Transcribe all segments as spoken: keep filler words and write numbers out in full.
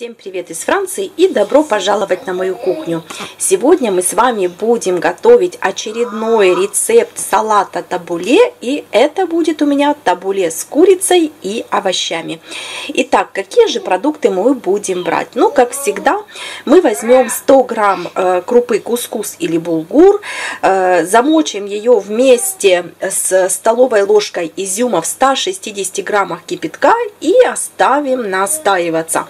Всем привет из Франции и добро пожаловать на мою кухню. Сегодня мы с вами будем готовить очередной рецепт салата табуле, и это будет у меня табуле с курицей и овощами. Итак, какие же продукты мы будем брать? Ну, как всегда, мы возьмем сто грамм крупы кускус или булгур, замочим ее вместе с столовой ложкой изюма в ста шестидесяти граммах кипятка и оставим настаиваться.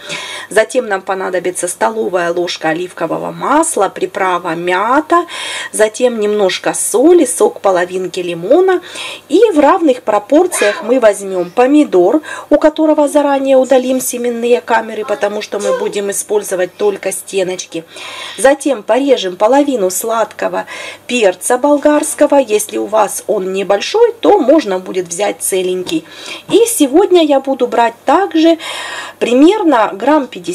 Затем нам понадобится столовая ложка оливкового масла, приправа мята, затем немножко соли, сок половинки лимона. И в равных пропорциях мы возьмем помидор, у которого заранее удалим семенные камеры, потому что мы будем использовать только стеночки. Затем порежем половину сладкого перца болгарского. Если у вас он небольшой, то можно будет взять целенький. И сегодня я буду брать также примерно грамм пятьдесят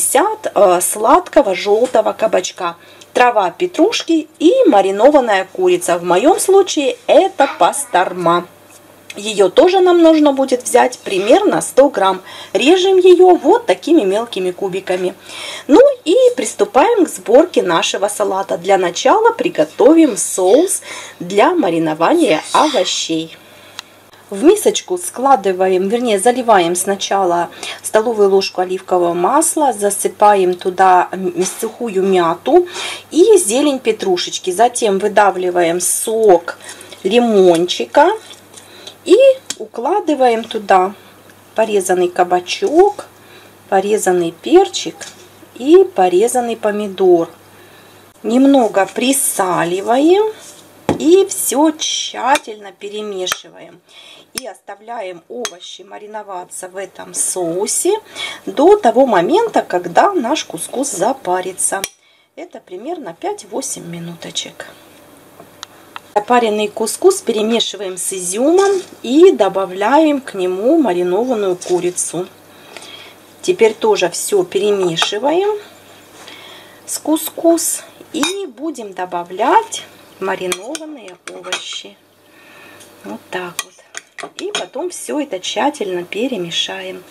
сладкого желтого кабачка, трава петрушки и маринованная курица. В моем случае это пастарма. Ее тоже нам нужно будет взять примерно сто грамм. Режем ее вот такими мелкими кубиками. Ну и приступаем к сборке нашего салата. Для начала приготовим соус для маринования овощей. В мисочку складываем, вернее заливаем сначала столовую ложку оливкового масла, засыпаем туда сухую мяту и зелень петрушечки. Затем выдавливаем сок лимончика и укладываем туда порезанный кабачок, порезанный перчик и порезанный помидор. Немного присаливаем. И все тщательно перемешиваем. И оставляем овощи мариноваться в этом соусе до того момента, когда наш кускус запарится. Это примерно пять-восемь минуточек. Запаренный кускус перемешиваем с изюмом и добавляем к нему маринованную курицу. Теперь тоже все перемешиваем с кускус и будем добавлять маринованные овощи. Вот так вот. И потом все это тщательно перемешаем.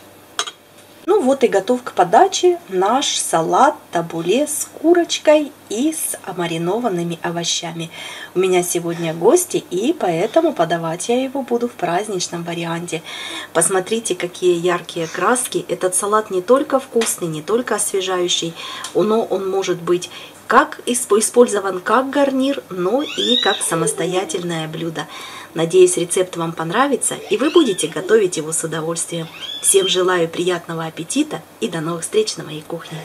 Ну вот и готов к подаче наш салат табуле с курочкой и с маринованными овощами. У меня сегодня гости, и поэтому подавать я его буду в праздничном варианте. Посмотрите, какие яркие краски. Этот салат не только вкусный, не только освежающий, но он может быть как использован как гарнир, но и как самостоятельное блюдо. Надеюсь, рецепт вам понравится, и вы будете готовить его с удовольствием. Всем желаю приятного аппетита и до новых встреч на моей кухне.